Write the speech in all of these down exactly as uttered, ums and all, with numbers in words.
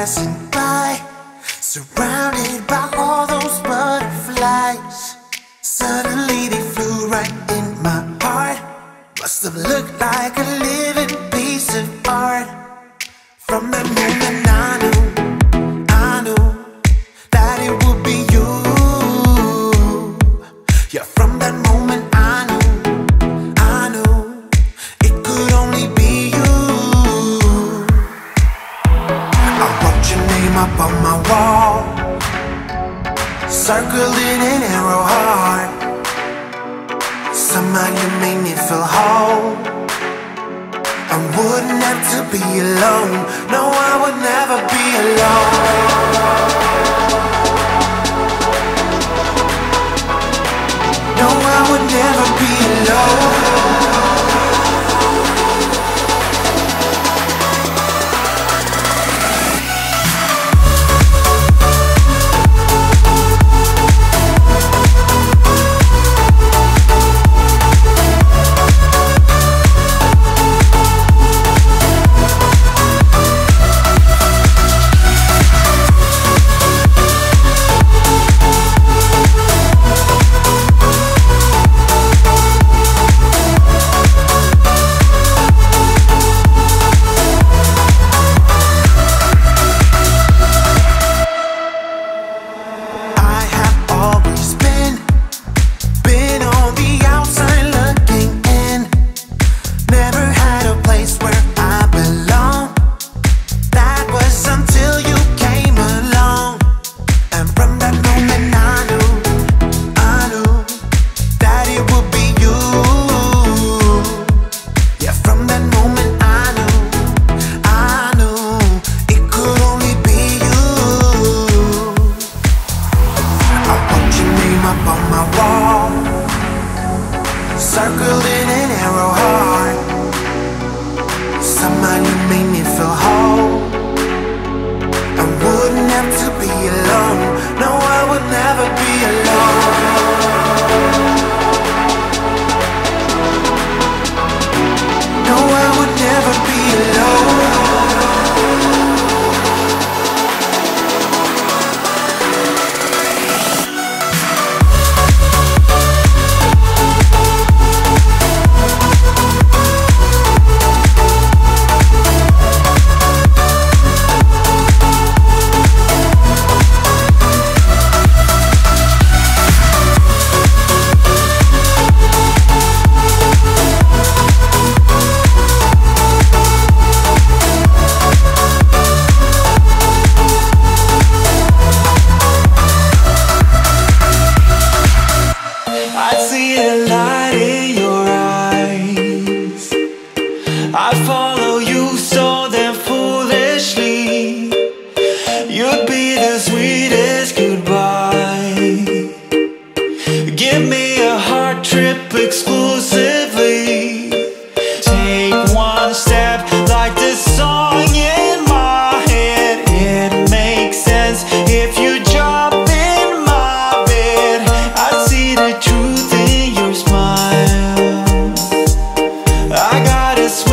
passing by, surrounded by all those butterflies. Suddenly they flew right in my heart. Must have looked like a living piece of art. From that moment I knew, I knew that it would be you. Yeah, from that moment I knew, I knew it could only be you. I wrote your name up on my wall, circling an arrow heart. Somehow you made me feel whole. I wouldn't have to be alone. No, I would never be alone. No, I would never be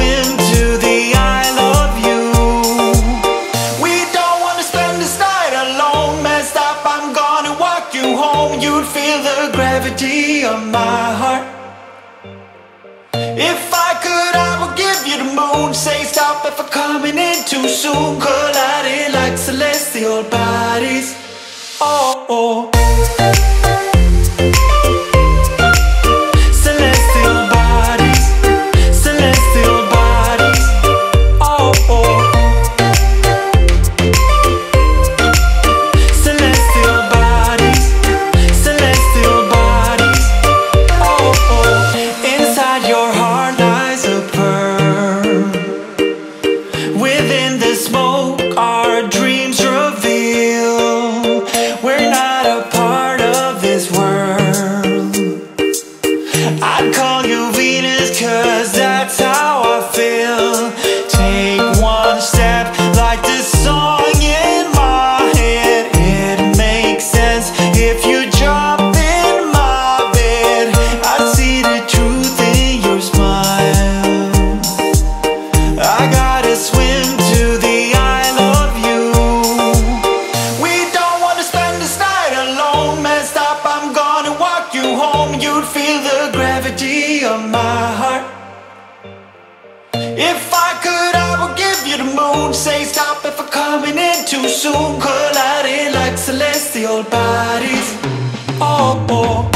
swim to the I love you. you'd feel the gravity of my heart. If I could, I would give you the moon. Say stop if I'm coming in too soon. Colliding like celestial bodies. Oh, oh.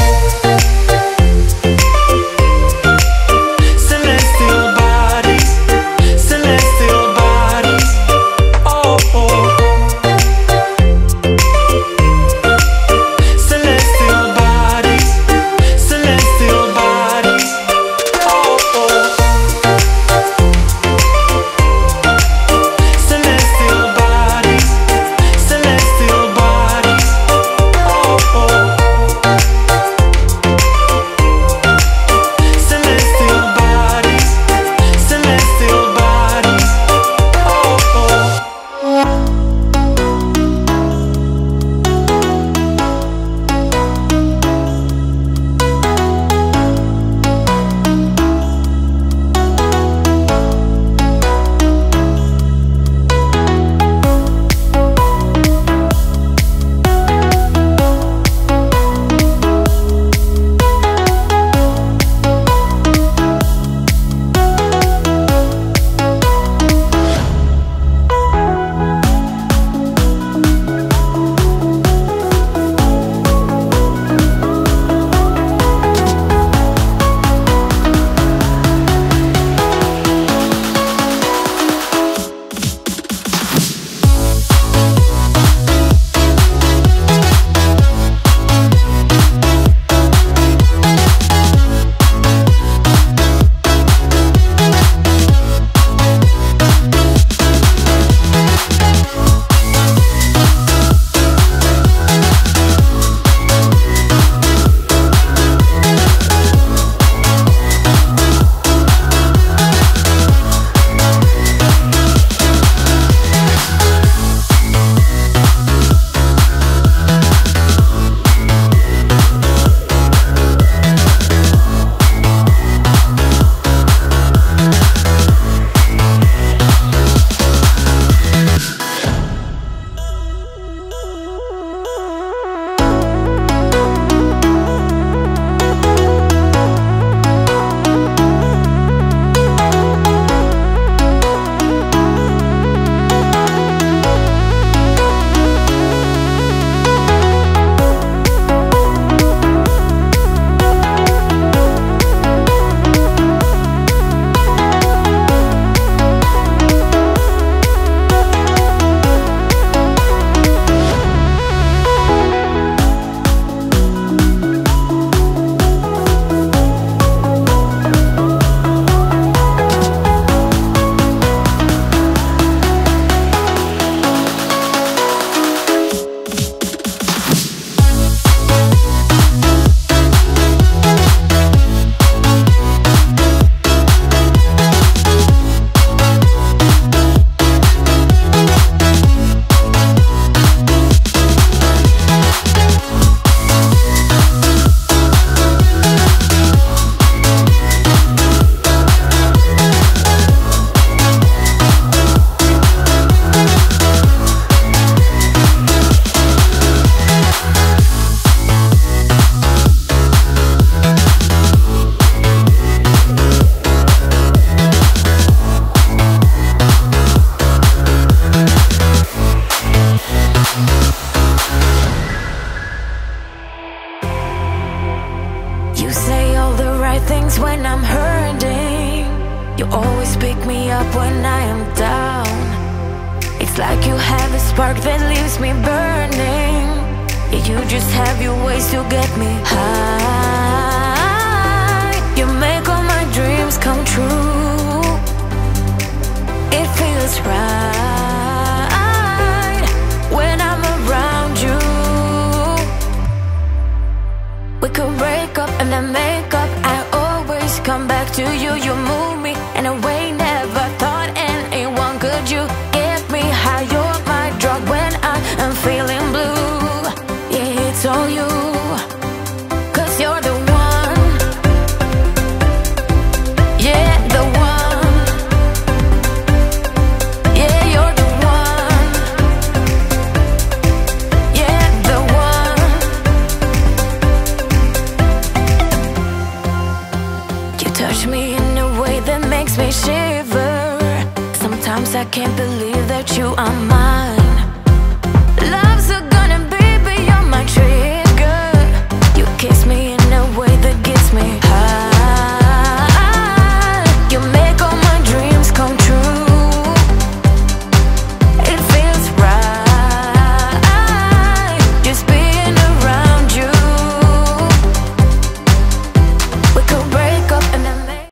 shiver. Sometimes I can't believe that you are mine.